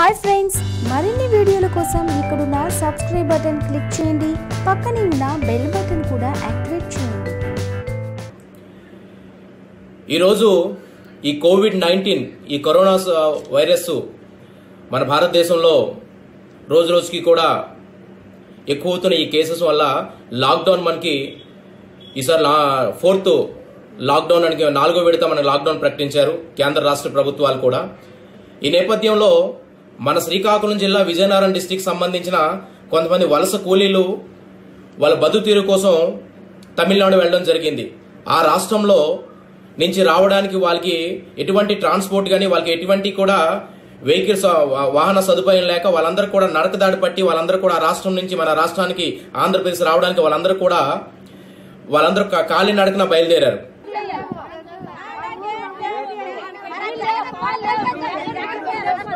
Hi friends, మరిన్ని వీడియోల కోసం ఇక్కడున్న సబ్స్క్రైబ్ బటన్ క్లిక్ చేయండి, పక్కనే ఉన్న బెల్ బటన్ కూడా యాక్టివేట్ చేయండి। ఈ రోజు ఈ కోవిడ్-19 ఈ కరోనా వైరస్ మన భారతదేశంలో రోజురోజుకి కూడా ఎక్కువ అవుతున్న ఈ కేసెస్ వల్ల లాక్ డౌన్ మనకి ఈసారి ఫోర్త్ లాక్ డౌన్ అని నాలుగో విడత మన లాక్ డౌన్ ప్రకటించారు కేంద్ర రాష్ట్ర ప్రభుత్వాలు కూడా। ఈ నేపథ్యంలో మన శ్రీకాకుళం జిల్లా విజయనగరం డిస్టిక్ సంబంధించిన కొంతమంది వలస కూలీలు వాళ్ళ బతుకుతీరు కోసం తమిళనాడు వెళ్ళడం జరిగింది। ఆ రాష్ట్రంలో నుంచి రావడానికి వాళ్ళకి ఎటువంటి ట్రాన్స్పోర్ట్ కానీ వాళ్ళకి ఎటువంటి కూడా వెహికల్స్ వాహన సదుపాయం లేక వాళ్ళందరూ కూడా నడకదాడి పట్టి వాళ్ళందరూ కూడా రాష్ట్రం నుంచి మన రాష్ట్రానికి ఆంధ్రప్రదేశ్ రావడానికి వాళ్ళందరూ ఖాళీ నడకన బయలుదేరారు।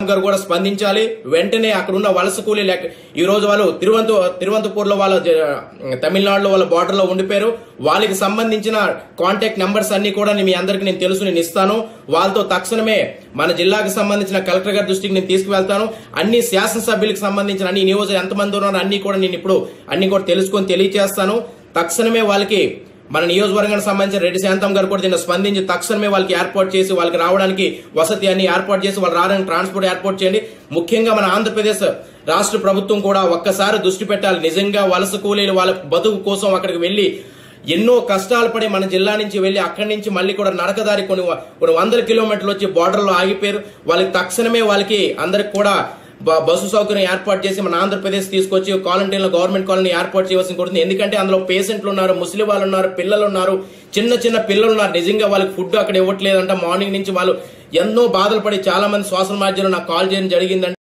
గారు కూడా స్పందించాలి, వెంటనే అక్కడ ఉన్న వలస కూలీలు ఈ రోజు వాళ్ళు తిరువంతపూర్లో వాళ్ళ తమిళనాడులో వాళ్ళ బార్డర్ లో ఉండిపోయారు। వాళ్ళకి సంబంధించిన కాంటాక్ట్ నెంబర్స్ అన్ని కూడా మీ అందరికి నేను తెలుసు, నేను ఇస్తాను। వాళ్ళతో తక్షణమే మన జిల్లాకు సంబంధించిన కలెక్టర్ గారి దృష్టికి నేను తీసుకువెళ్తాను। అన్ని శాసనసభ్యులకు సంబంధించిన అన్ని నియోజకవర్గ ఎంతమంది ఉన్నారో అన్ని కూడా నేను ఇప్పుడు అన్ని కూడా తెలుసుకొని తెలియజేస్తాను। తక్షణమే వాళ్ళకి మన నియోజకవర్గానికి సంబంధించిన రెడ్డి శాంతం గారు కూడా దీన్ని స్పందించి తక్షణమే వాళ్ళకి ఏర్పాటు చేసి వాళ్ళకి రావడానికి వసతి అన్ని ఏర్పాటు చేసి వాళ్ళు రావడానికి ట్రాన్స్పోర్ట్ ఏర్పాటు చేయండి। ముఖ్యంగా మన ఆంధ్రప్రదేశ్ రాష్ట్ర ప్రభుత్వం కూడా ఒక్కసారి దృష్టి పెట్టాలి, నిజంగా వలస కూలీలు వాళ్ళ బతుకు కోసం అక్కడికి వెళ్లి ఎన్నో కష్టాలు పడి మన జిల్లా నుంచి వెళ్లి అక్కడి నుంచి మళ్ళీ కూడా నడకదారి కొన్ని 100 కిలోమీటర్లు వచ్చి బార్డర్లో ఆగిపోయారు। వాళ్ళకి తక్షణమే వాళ్ళకి అందరికి కూడా బస్సు సౌకర్యం ఏర్పాటు చేసి మన ఆంధ్రప్రదేశ్ తీసుకొచ్చి క్వారంటైన్ లో గవర్నమెంట్ కాలనీ ఏర్పాటు చేయవలసి కోరుతుంది। ఎందుకంటే అందులో పేషెంట్లు ఉన్నారు, ముస్లిం వాళ్ళు ఉన్నారు, పిల్లలు ఉన్నారు, చిన్న చిన్న పిల్లలు ఉన్నారు। నిజంగా వాళ్ళకి ఫుడ్ అక్కడ ఇవ్వట్లేదంట, మార్నింగ్ నుంచి వాళ్ళు ఎన్నో బాధలు పడి చాలా మంది సోషల్ మీడియాలో నాకు కాల్ చేయడం జరిగిందంటే